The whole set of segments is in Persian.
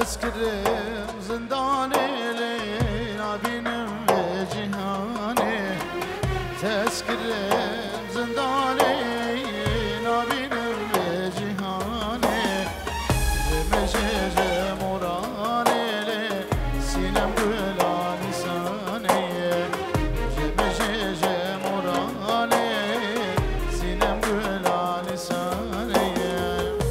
تسكرم زنداني لينا بينم جهاني تسكرم زنداني لينا بينم جهاني بمجيج مراني لسينم قلع نساني بمجيج مراني سينم قلع نساني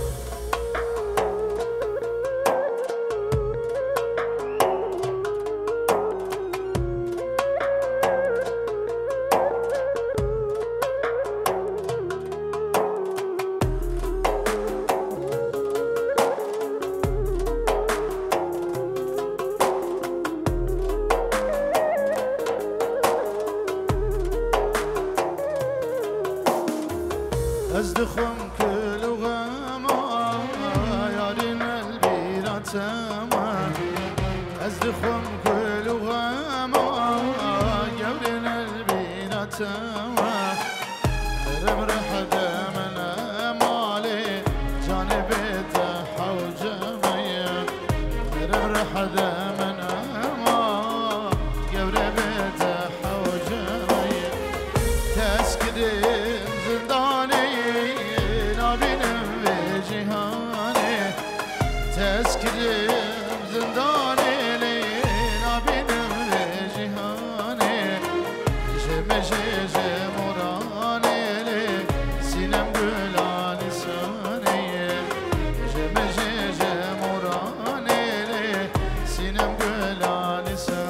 أزدخم كل غما يا رين البيرة سما أزدخم كل غما يا رين البيرة سما رم رحدة من مالي جانب الحوجمية رم رحدة من ما يا رب الحوجمية تسكري تسكرم زنداني لينا بينم لجهاني جمجيج مراني لسينم قلع لساني جمجيج مراني لسينم قلع لساني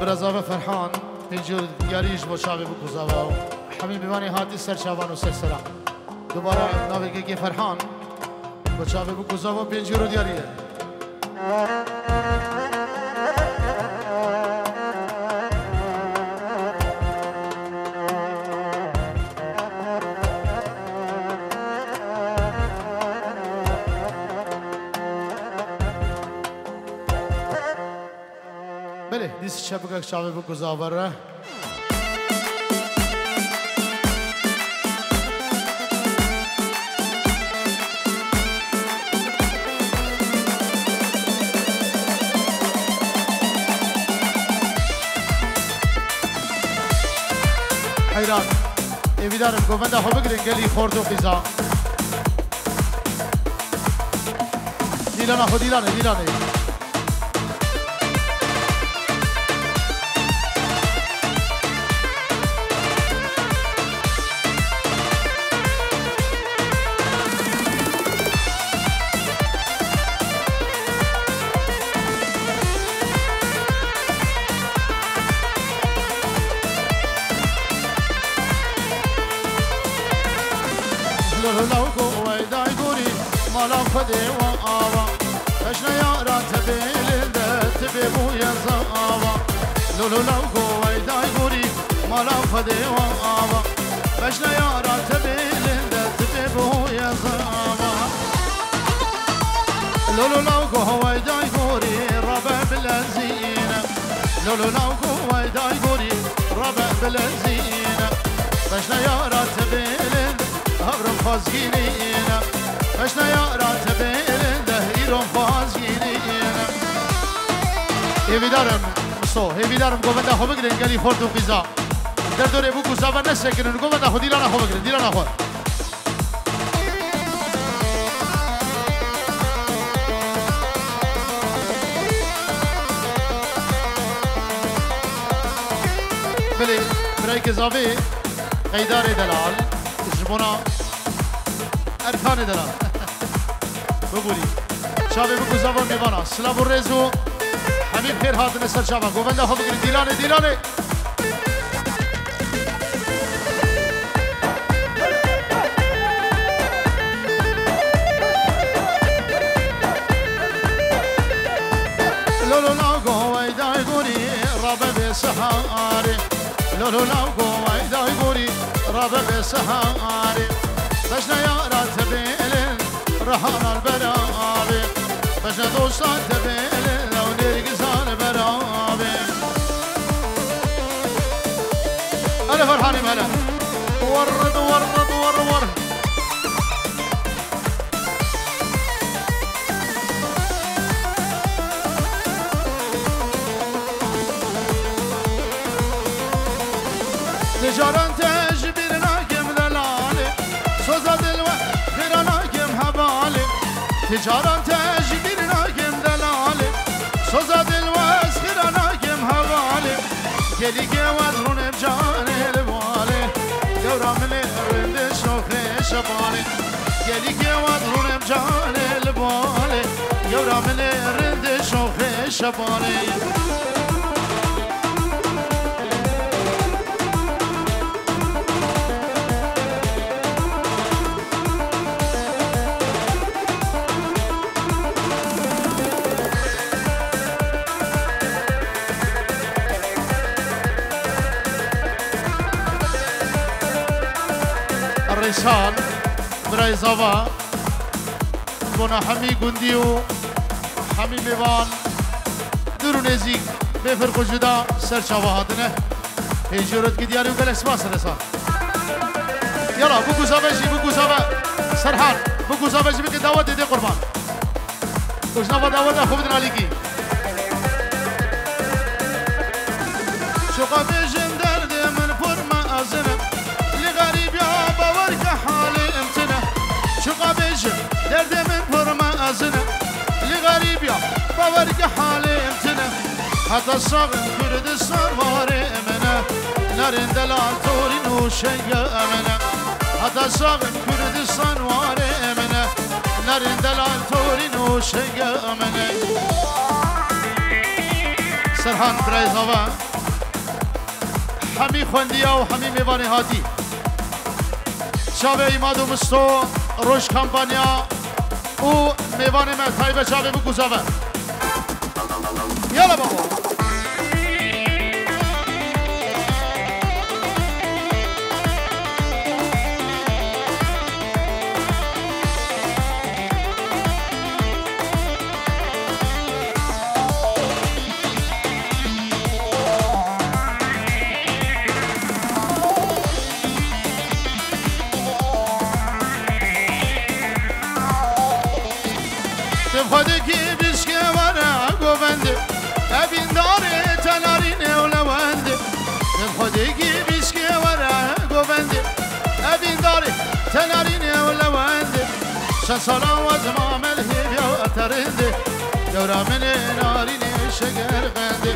برزاوه فرحان اینجور یاریش با شاقی بو کزاوه همین بیوانی حادی سر شوان و سر سرم دوباره ناویگه فرحان با شاقی بو کزاوه پینجور و دیاریه بله دیس شبکه شاوی بو گزاوره حیران ایویدارم گوونده ها بگرین گلی خورد و خیزا دیلانه ها دیلانه دیلانه لو قوي داي قوري مالا فدي وآبا أجنا يارا تبي لده تبي بويا زآبا لولو لو قوي داي قوري مالا فدي وآبا أجنا يارا تبي لده تبي بويا زآبا لولو لو قوي داي قوري ربا بالزينة لولو لو قوي داي قوري ربا بالزينة أجنا يارا تبي لده هبرم فازگیرینم اشنا یارات بیرنده ایرم فازگیرینم ایویدارم سو ایویدارم گوونده ها بگرین گلی خورد و قیزا در دوره بو گزاور نسکنن گوونده ها دیلانه ها بگرین دیلانه ها بله برای گزاوی قیدار دلال جمونا ارفان دارم بگویی شاید بگو زبان میبانا سلام و رزو همین پیرهاد نسر شما گوونده ها بگیرید دیلانه دیلانه لولو لاغو ویدای گوری رابه به سهاری لولو لاغو ویدای گوری رابه به سهاری بجنا يا راس بيلن رحنا البرابي بجنا دوشان تبيلن لو نرقصان برابي أنا فرحاني مهلا ورد ورد ورد ورد تجارة تجبر ناقم للالي صوزة دلوقت غير ناقم هبالي تجارة تجبر ناقم للالي صوزة دلوقت غير ناقم هبالي كلي كوادرون بجاني البالي دورة من الرند شوخي شبالي كلي كوادرون بجاني البالي دورة من الرند شوخي شبالي ريشان برای زوا بنا همی گندیو همی میوان درونزیک به فرق جدا سرچاوه هدنه هیجورت کی دیاریو گل اسماس رسان یلا بگو زاوه سرحان بگو زاوه جی بگه دعوت ده قربان دوشنا دعوت خوب دنالی کی شوقا بیشن درد من پر ما ازنه درد من پر ما ازنه لغریب یا باور که حاله امتنه حتی ساقم کرد سرواره امنه نرنده لاتوری نوشه امنه حتی ساقم کرد سرواره امنه نرنده لاتوری نوشه امنه سرحان برای زوان همی خوندیا و همی میوانی هاتی شاوه ایماد و مستو روش کمپانیا او میوان متای به چاوه بو گوزاوه یالا بابا شن سالا وزما ملهی بیا اترنده دورا من نارین شگرغنده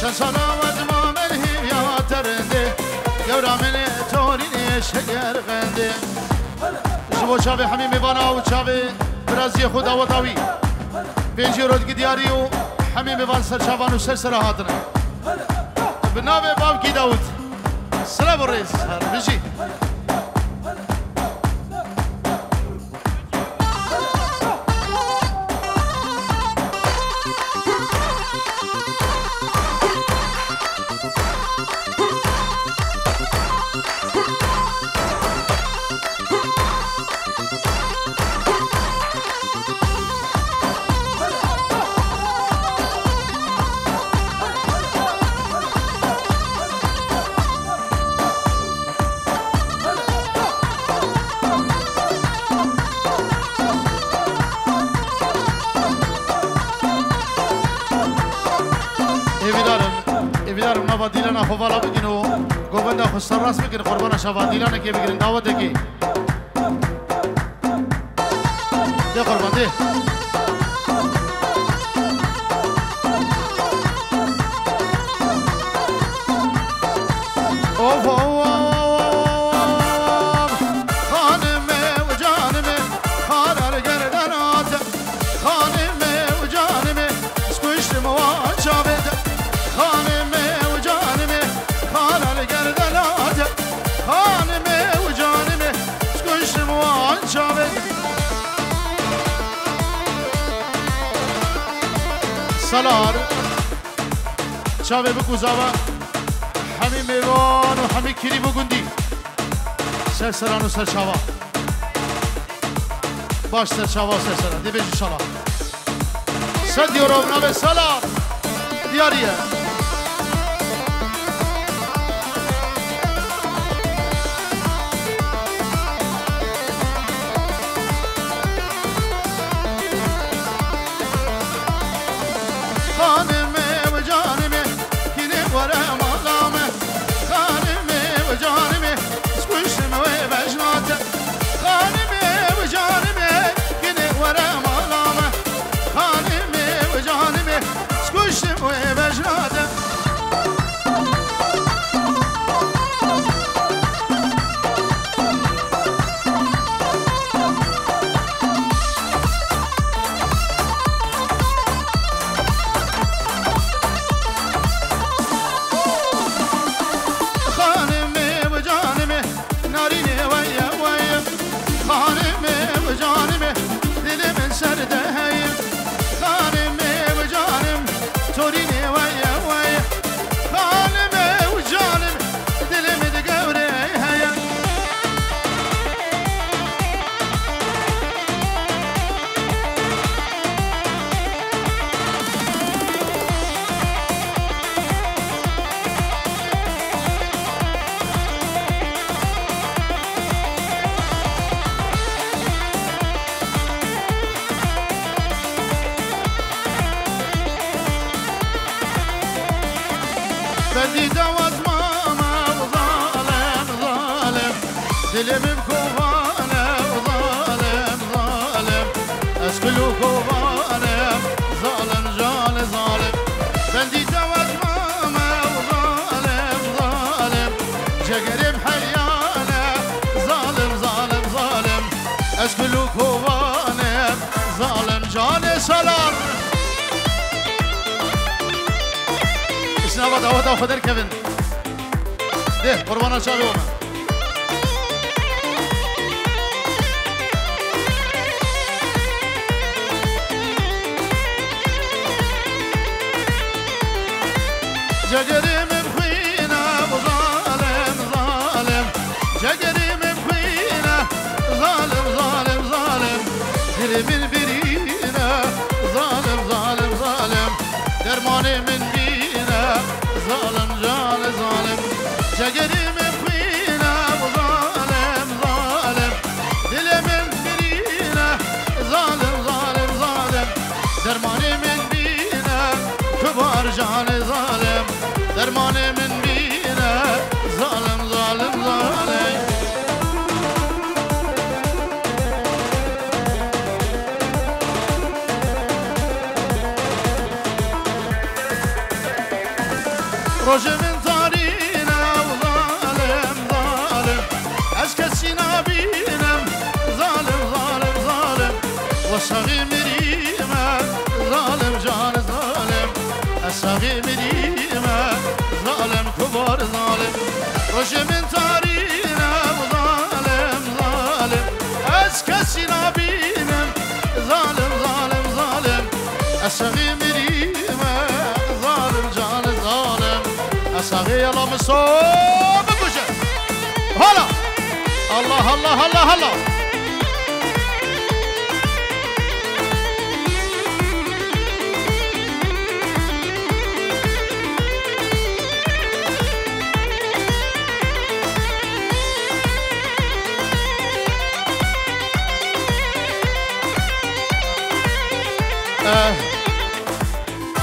شن سالا وزما ملهی بیا اترنده دورا من تارین شگرغنده شبو چاوه همی میوانا و چاوه برازی خدا و تاوی پینجی رودگی دیاری و همی میوان سرچاوان و سرسره هاتنه به نام باب کی داود سلام ریز بجی فوالا بگینو گوبنده خسر راست بگین قربان شوادیلانه که بگیرین دعوت دکی ده قربان ده سالار چاوه بگو زاوه همی میوان و همی کری بگوندی سر سران و سر چاوه Başlar şavas esere. Dibe inşallah. Sad yorovna ve salam. Diyariye.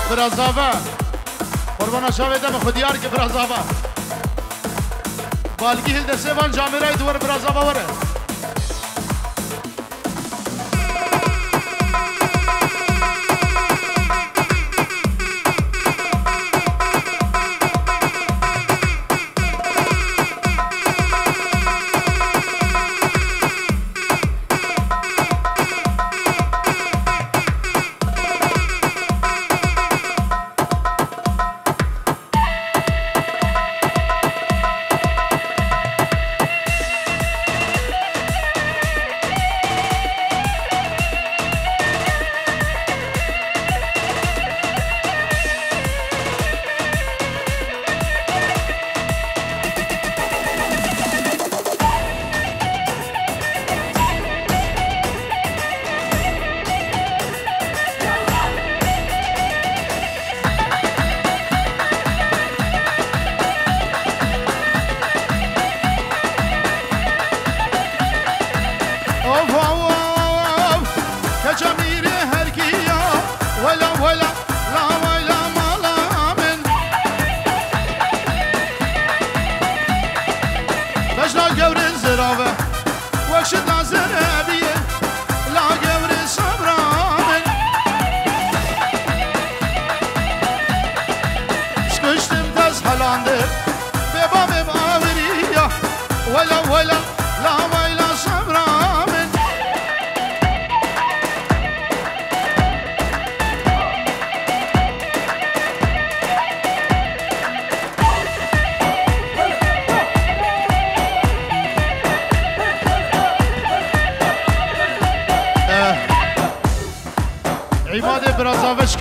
برازاوا قربان شاویدم خودیار که برازاوا بالگی هل دسته وان جامیرای دور برازاوا وره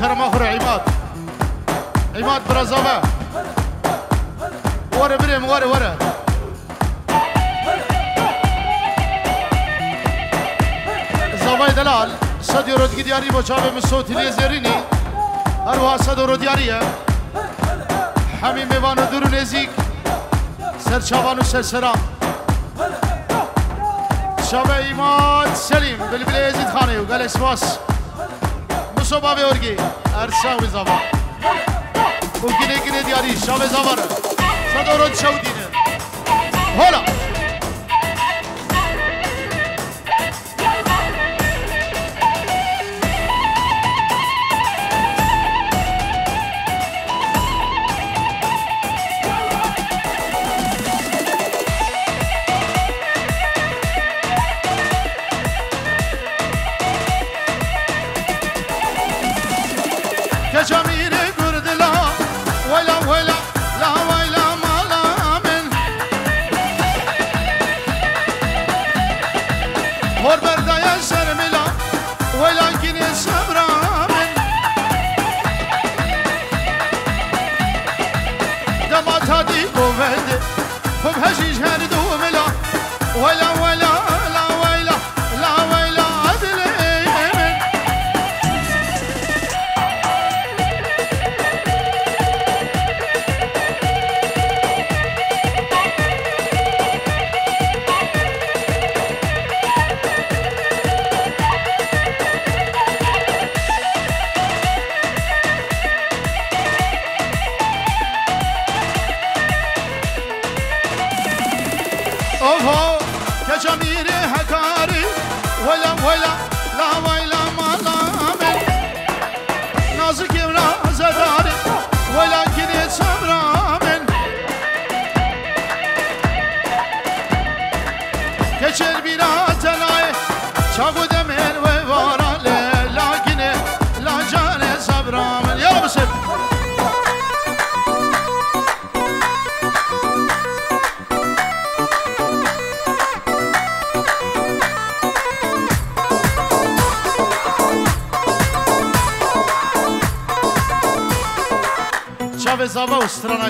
كرم اخر عماد عماد برزابه ورا بريم ورا ورا زاوي دلال صدي رودكي دياري بوشابه من صوت اليزيريني اروها صدي رودياريه حميم ايوانو دورو نزيك سرشابانو سرسرام شابه إماد سليم بالبلي يزيد خاني وقال اسماس مصوبة بيورجي أرساوي زبا وقيني قيني دياري شابه زبر صدورون شودينه هلا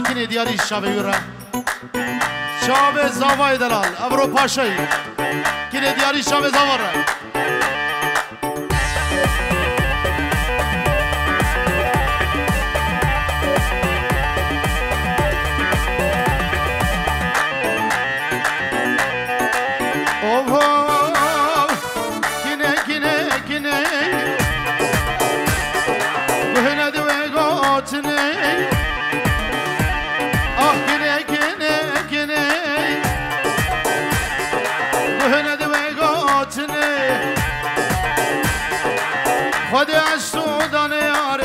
كني دياري الشابي يورا شابي زاوي دلال أبرو باشي كني دياري الشابي زاورا أوه كني كني كني وهنا دوي قوتني خود السودان یار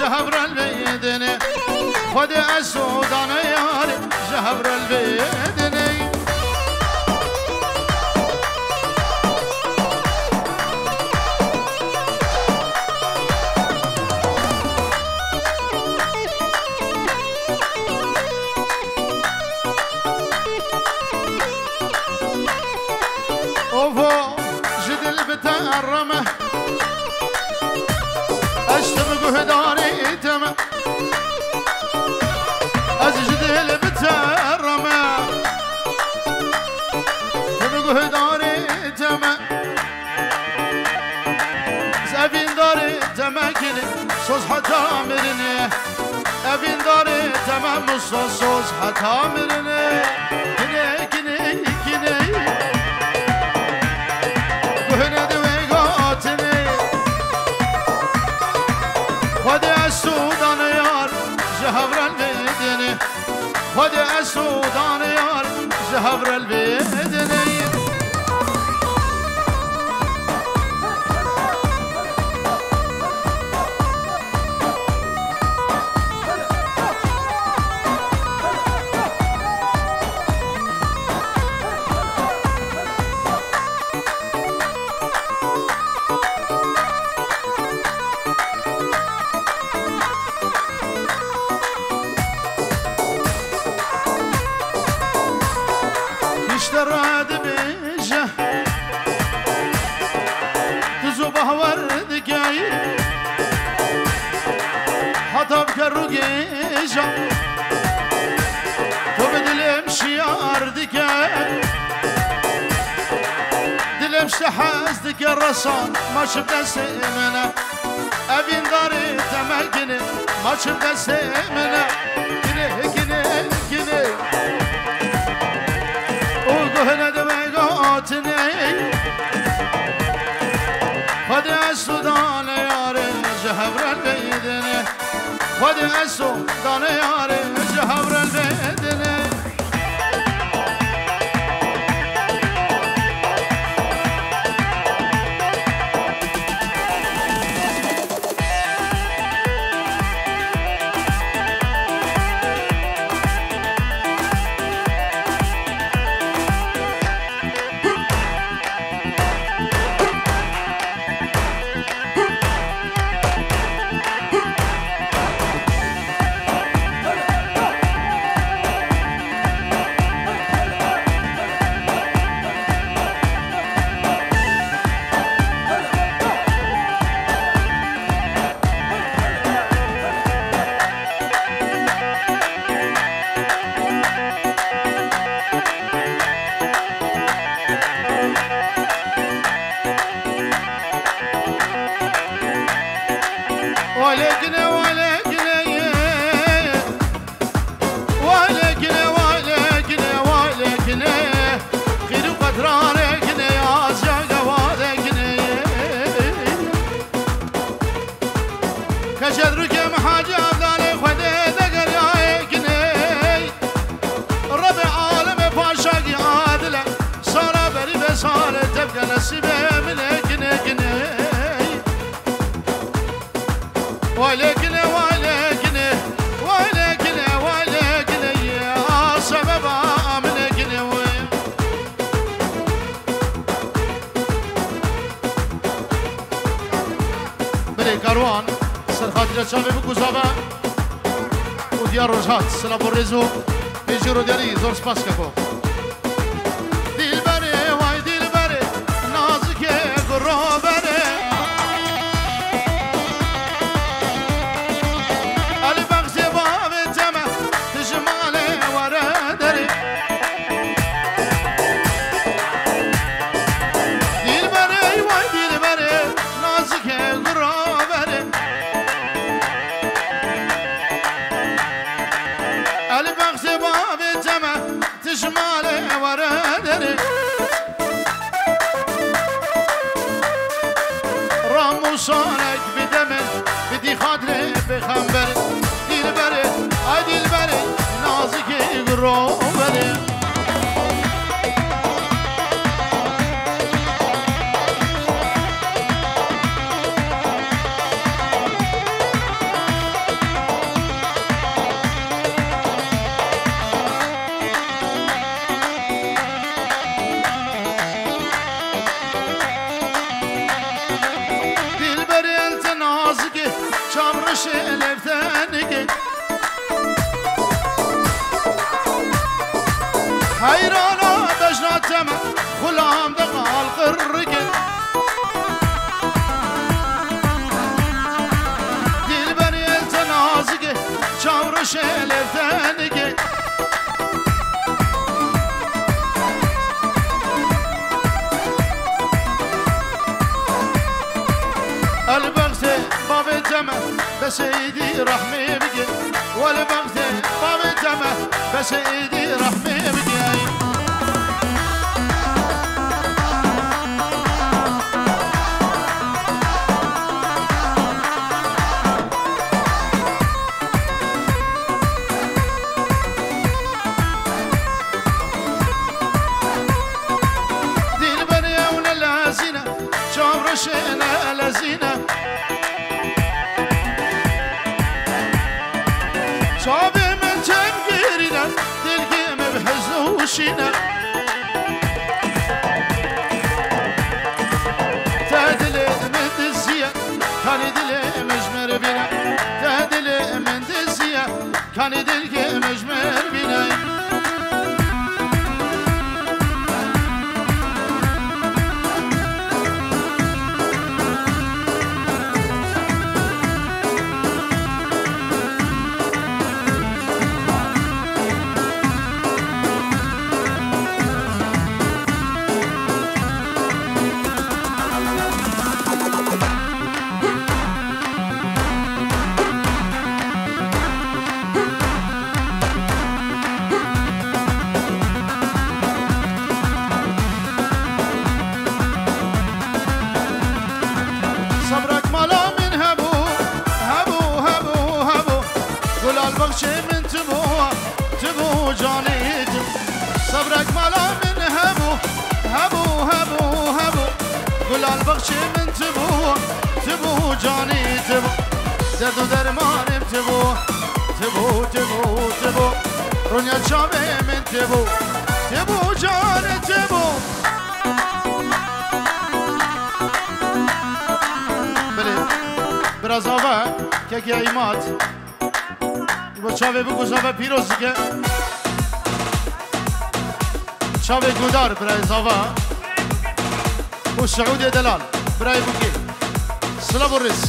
جهبرال بیدنی خود السودان یار جهبرال بیدنی Soz hatamirine Gine gine gine Gühne düve gatini Hadi esudan yar Zehavrel vedini Hadi esudan yar Zehavrel vedini جا تو به دلم شیار دیگر دلم شحاز دیگر رسان ما شبت سیمنا ابین داری تمکنی ما شبت سیمنا کنه کنه کنه او گهنه دمگات نی خدا از دان یار جهبر بیدنه خدا از دان یار جهبر بیدنه صبرك ما له من هبو هبو هبو هبو قول البخش من تبو تبو جاني تبو درد و درمانم تبو تبو تبو تبو رونيا شامي من تبو تبو جاني تبو براز آوه که که ایماد با چاوه بگوز آوه پیروزی که چاوه گودار براز آوه و سعودی دلال برای بگی سلام و رز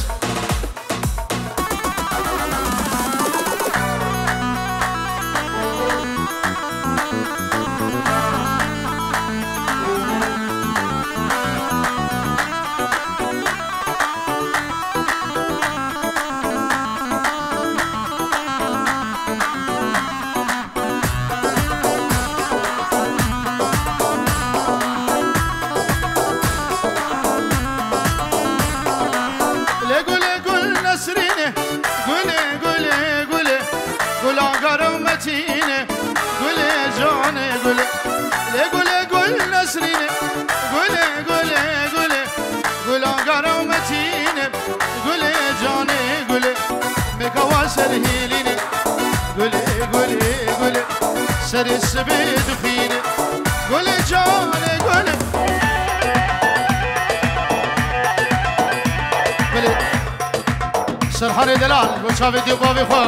شافيدي بابي خو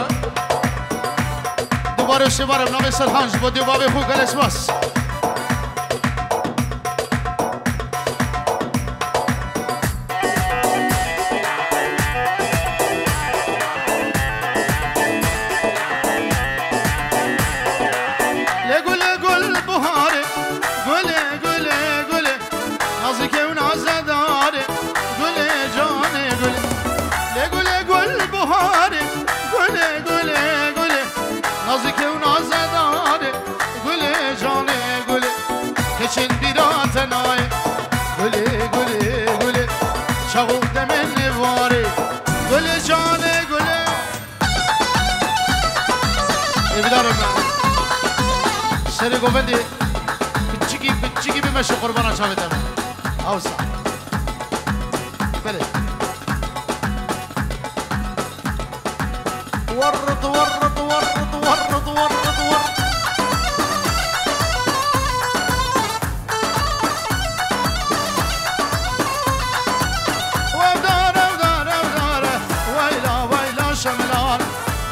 دوباره شبارم نام سرخانش بودی بابي خو گلش باس لگل گل بهاره گل گل گل نازک و نازداره گل جان گل لگل گل بهاره نازکه و نازداره گله جانه گله کشندی را تنایه گله گله گله چاقو دمن نواره گله جانه گله ایبدارم من سری گووندی بچیکی بچیکی بیمشو قربانا چاویدم آوسا بله ورد ورد ورد ورد ورد ورد ودار ودار ودار ويلا ويلا شملان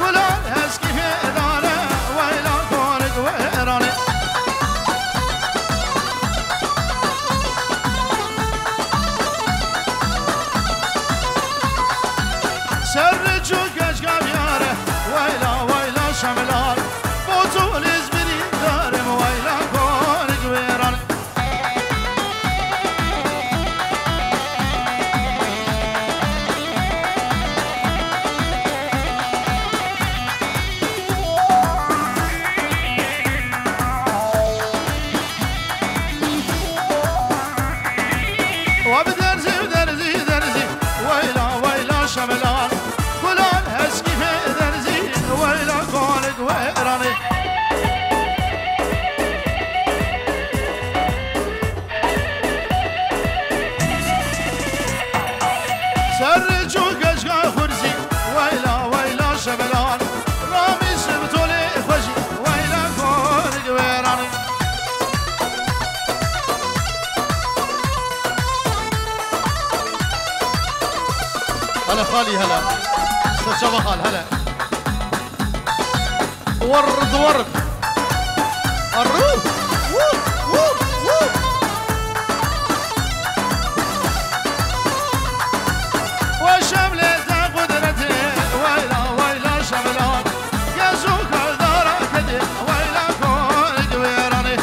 قلال هسكي هداره ويلا قارد ويراني سرجو قشقاب ياره ويلا ويلا شملان بوتو لزبري دارم ويلا كورك ويران وبدرزي ودرزي درزي ويلا ويلا شملان خالي هلا استشفى خال هلا ورد ورد الروح ووب ووب ووب وشملة قدرتي ويلا ويلا شملان يزوك الدار كدي ويلا كون دويراني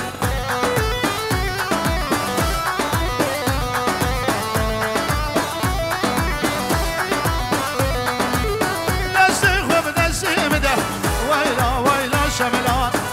شملان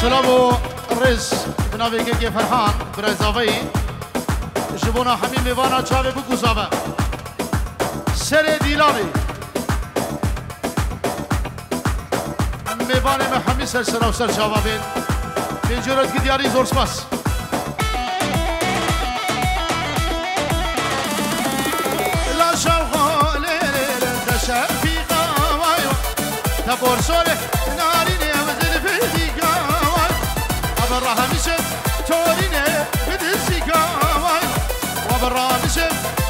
سلامو رز بناويكي كي فرحان برزاوي جبونا حميم بيوانا شابي بكوزابا سري ديلاري بيوانا محمد سرسرا وسر شابابين بيجورت كي دياري زور سباس لا شغل تشافي قوايو تبور سوري ناري برامشة تورينه بدسي قاوي وبرامشة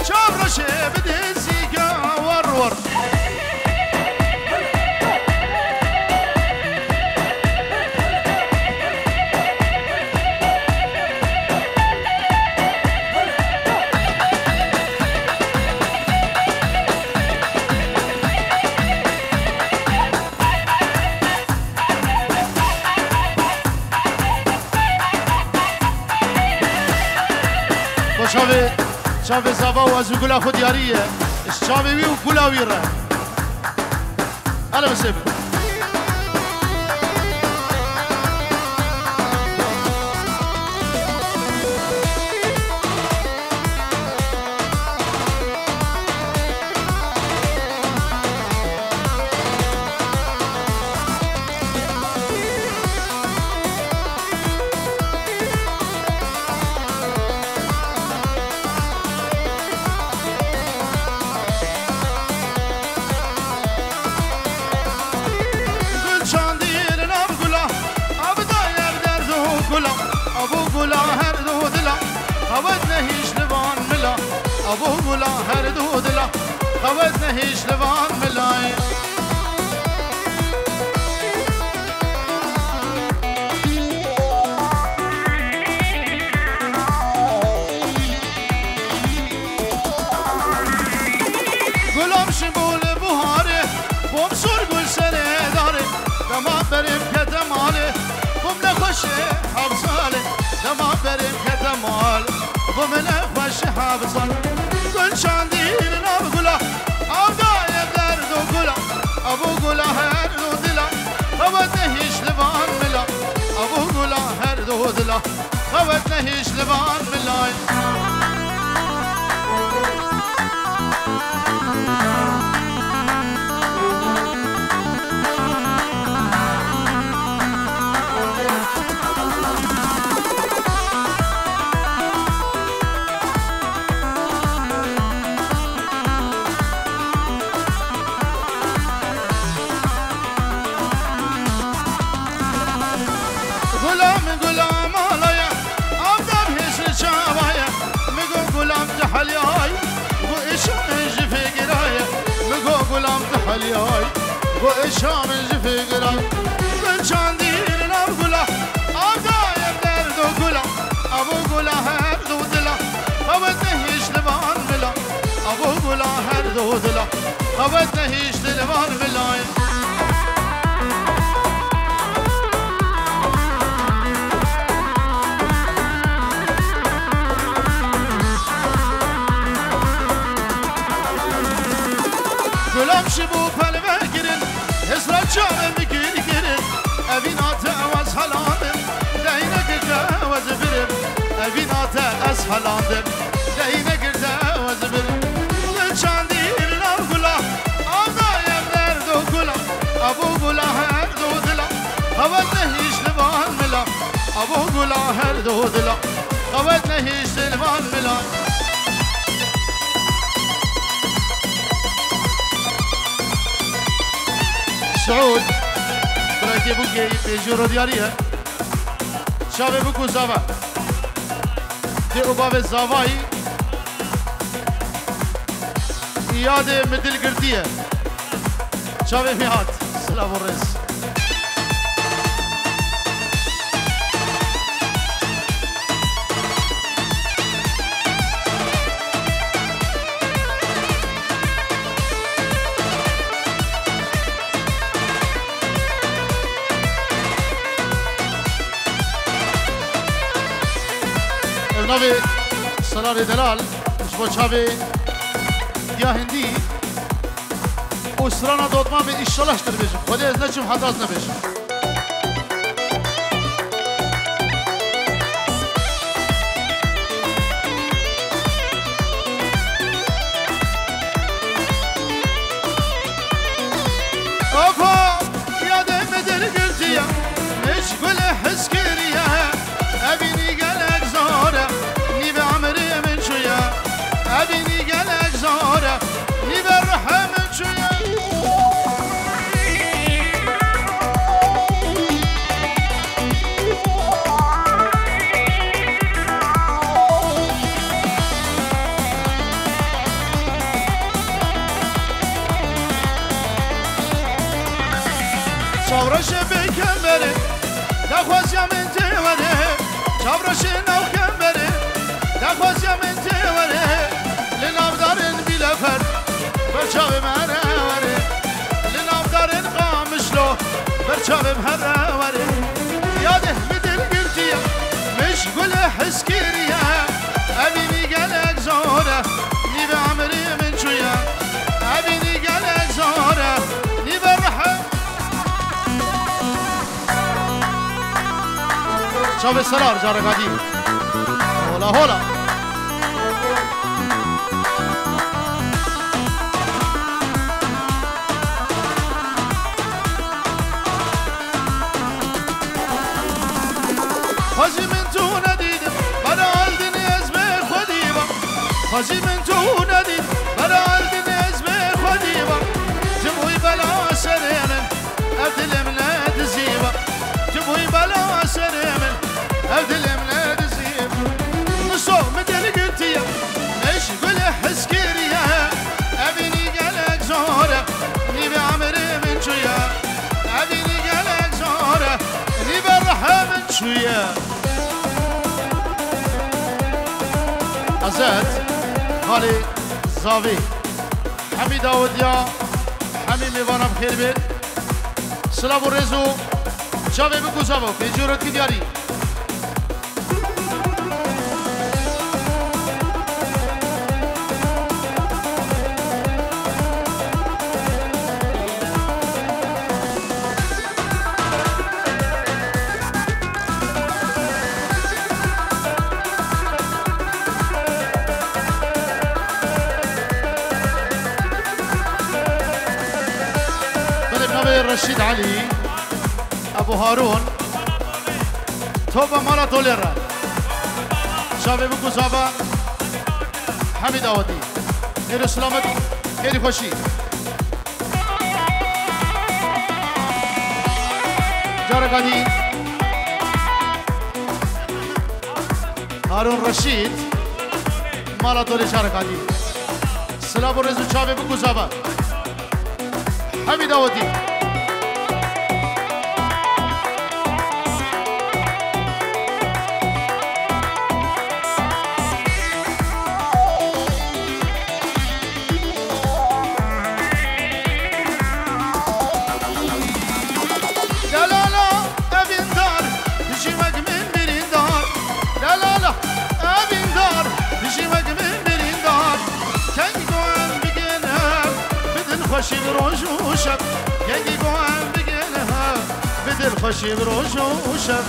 شبرشة بدسي قاور ور شافي زبا وازوجلا خديارية شافي ويو كلا ويرة أنا بسيب شابه یا هندی اسران دوتما به ایشالش تر بیشم خودی از نشم حداز نبیشم شابرش بکمبری دخوازیم انتیوری شابرش ناو کمبری دخوازیم انتیوری لنام دارن بیلفر برچاو مهروری لنام دارن قامشلو برچاو مهروری یاده بدل گرتیم مشغول حسکریم ابینی گلک زوره نیب عمری من چویم ابینی گلک زوره نیب رحم شاب السرار جارة قديم هولا هولا خازي من تو نديدم برا عالدني ازمير خديبا خازي من تو نديدم برا عالدني ازمير خديبا جموي بلا سرينا ادل منا تزيبا جموي بلا سرينا أدل من الزيب مصور مدل قلتيا مشغول حسكريا أبيني قلق زهرة نبي عمري من شويا أبيني قلق زهرة نبي رحى من شويا أزاد خالي زافي حمي داوديا حمي ميوانا بخير بيت سلام ورزو شافي بكو شافو في جورة دياري رشيد علي أبو هارون توبة مرة توليرا شابي بكو صابا حميد أودي إيرو سلامت إيرو خوشي جارقاني هارون رشيد مرة تولي جارقاني سلام الرزو شابي بكو صابا حميد أودي يجي قوام بقينها بدل خشي بروشوشك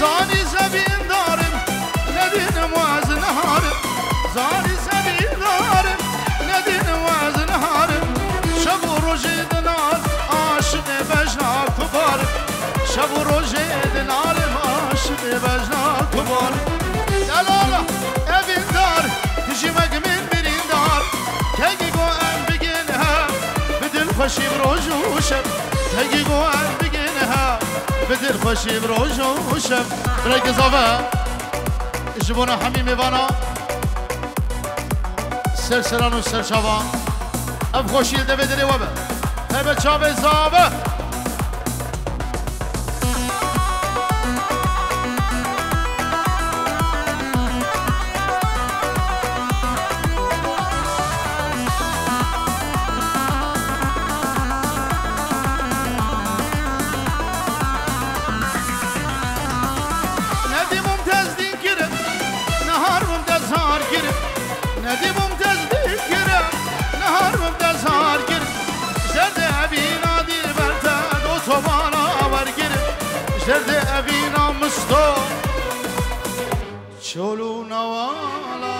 زاني سبين دارم لدينا معز نهارم زاني سبين دارم لدينا معز نهارم شبو رجيد نار عاشق بجنا كبار شبو رجيد نار عاشق بجنا كبار دلالا evin dar تجيبك من برين دار تجيكو أن بجنها بدل خشي بروجوشك تجيكو أن بجنها بدل خشي بروجوشك بريك زفا جبونا حميمي بانا سلسلان وسلشافا اب خوشیل ده بدری وابه هب چابه زابه ندی ممتاز دین کرد نهار ممتاز هار کرد ندی ممتاز دین کرد نهارم دزار گیر جرده ابینا دیر برده دو توبانا برگیر جرده ابینا مستو چلو نوالا